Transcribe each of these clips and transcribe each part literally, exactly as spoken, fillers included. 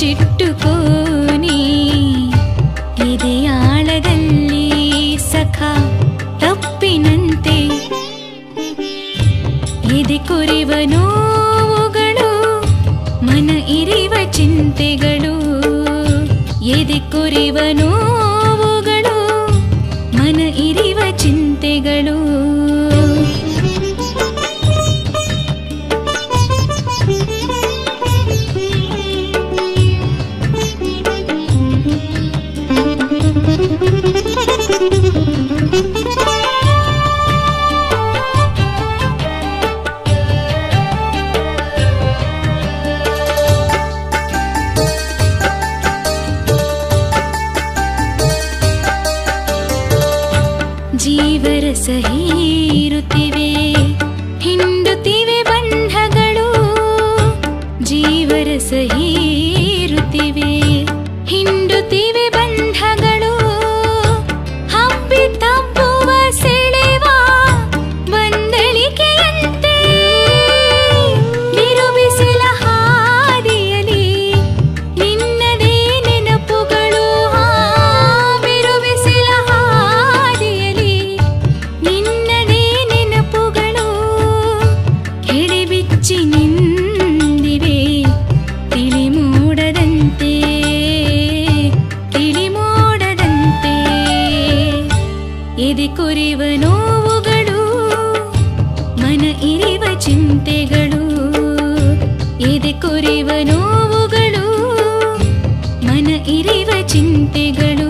ಚುಟ್ಟುಕೋನಿ ಎದೆಯಾಳದಲ್ಲಿ ಸಖ ತಪ್ಪಿನಂತೆ ಎದೆ ಕೊರೆವ ನೋವುಗಳು ಮನ ಇರಿವ ಚಿಂತೆಗಳು ಎದೆ ಕೊರೆವ ನೋವುಗಳು ಮನ ಇರಿವ ಚಿಂತೆಗಳು ಜೀವರಸ ಹೀರುತ್ತಿವೆ ಹಿಂಡುತ್ತಿವೆ ಬಂಧಗಳು ಜೀವರಸ ಹೀರುತ್ತಿವೆ ಹಿಂಡುತ್ತಿವೆ ಬಂಧಗಳು ಹಬ್ಬಿ ತಪ್ಪುವ ಸೆಳೆವ ಬಂದಳಿಕೆಯಂತೆ ಬಿರುಬಿಸಿಲ ಹಾದಿಯಲಿ ನಿನ್ನದೇ ನೆನಪುಗಳು ಬಿರುಬಿಸಿಲ ಹಾದಿಯಲಿ ನಿನ್ನದೇ ನೆನಪುಗಳು ಕೆಳೆ ಬಿಚ್ಚಿ ನಿಂದಿವೆ ತಿಳಿ ಮೂಡದಂತೆ ಎದೆ ಕೊರೆವ ನೋವುಗಳು ಮನ ಇರಿವ ಚಿಂತೆಗಳು ಎದೆ ಕೊರೆವ ನೋವುಗಳು ಮನ ಇರಿವ ಚಿಂತೆಗಳು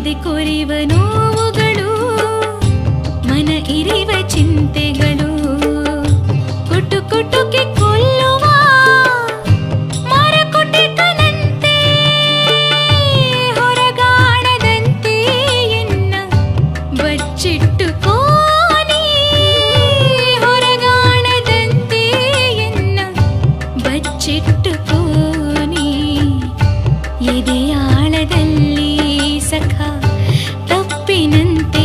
ಎದೆ ಕೊರೆವ ನೋವುಗಳು ಮನ ಇರಿವ ಚಿಂತೆಗಳು ಕುಟು ಕುಟುಕಿ ಕೊಲ್ಲುವ ಮರಕುಟಿಕನಂತೆ ಹೊರಗಾಣದಂತೆ ಎನ್ನ ಬಚ್ಚಿಟ್ಟುಕೋನಿ ಹೊರಗಾಣದಂತೆ ಎನ್ನ ಬಚ್ಚಿಟ್ಟುಕೋನಿ ಎದೆಯಾಳದಲ್ಲಿ सखा तप्पिनंते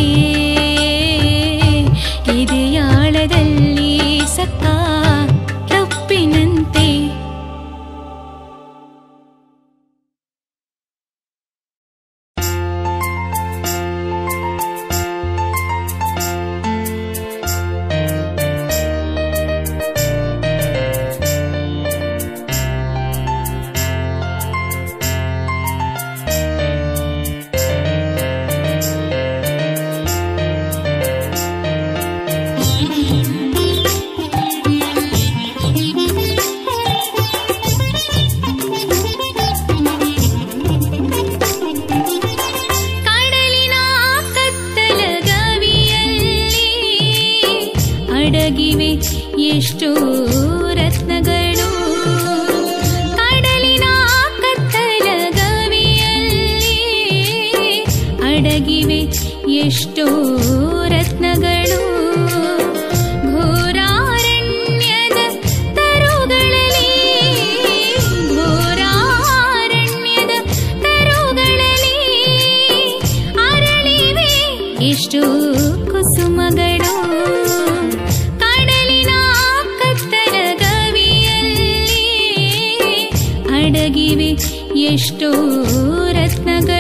ಎದೆಯಾಳದಲ್ಲಿ सखा तप्पिनंते ಎಷ್ಟು ರತ್ನಗಳು ಕಡಲಿನ ಕತ್ತಲ ಗವಿಯಲ್ಲಿ ಅಡಗಿವೆ ಎಷ್ಟು ರತ್ನಗಳು ಘೋರಾರಣ್ಯದ ತರುಗಳಲ್ಲಿ ಘೋರಾರಣ್ಯದ ತರುಗಳಲ್ಲಿ ಅರಳಿವೆ ಎಷ್ಟು ಕುಸುಮಗಳು ಎಷ್ಟು ರತ್ನಗಳು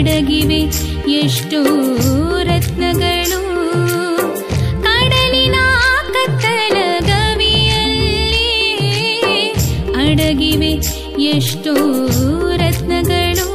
ಅಡಗಿವೆ ಎಷ್ಟು ರತ್ನಗಳು. ಕಡಲಿನ ಕತ್ತಲ ಗವಿಯಲ್ಲಿ ಅಡಗಿವೆ ಎಷ್ಟು ರತ್ನಗಳು.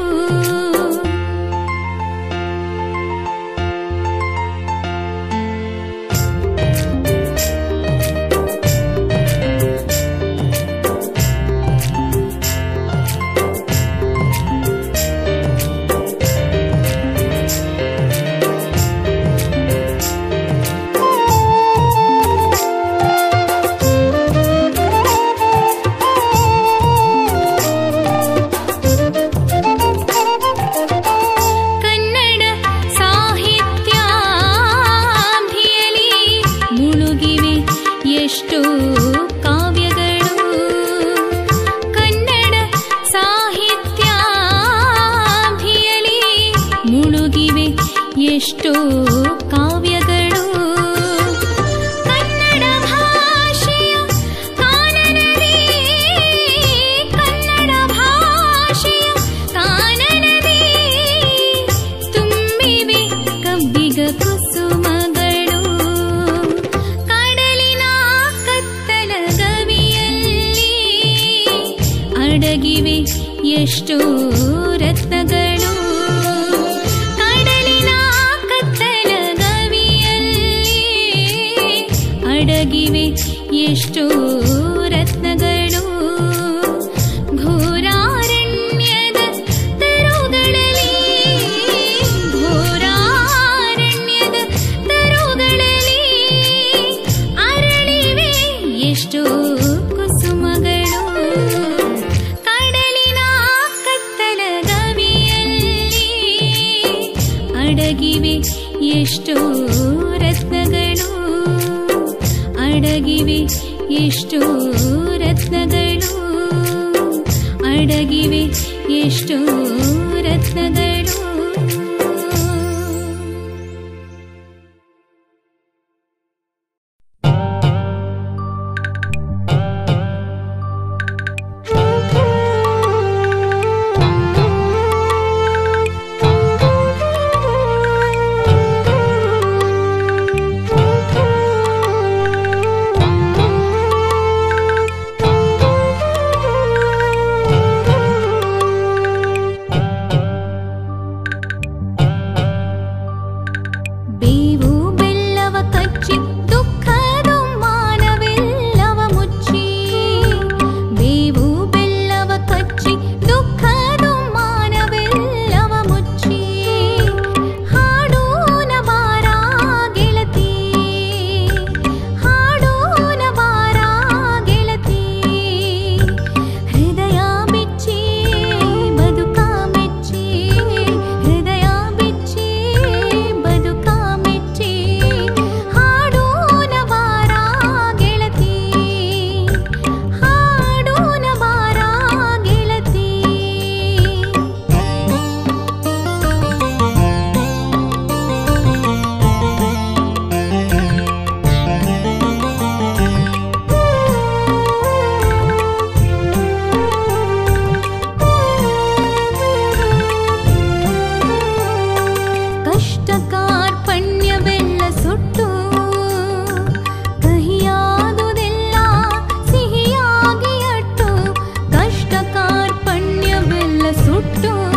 Don't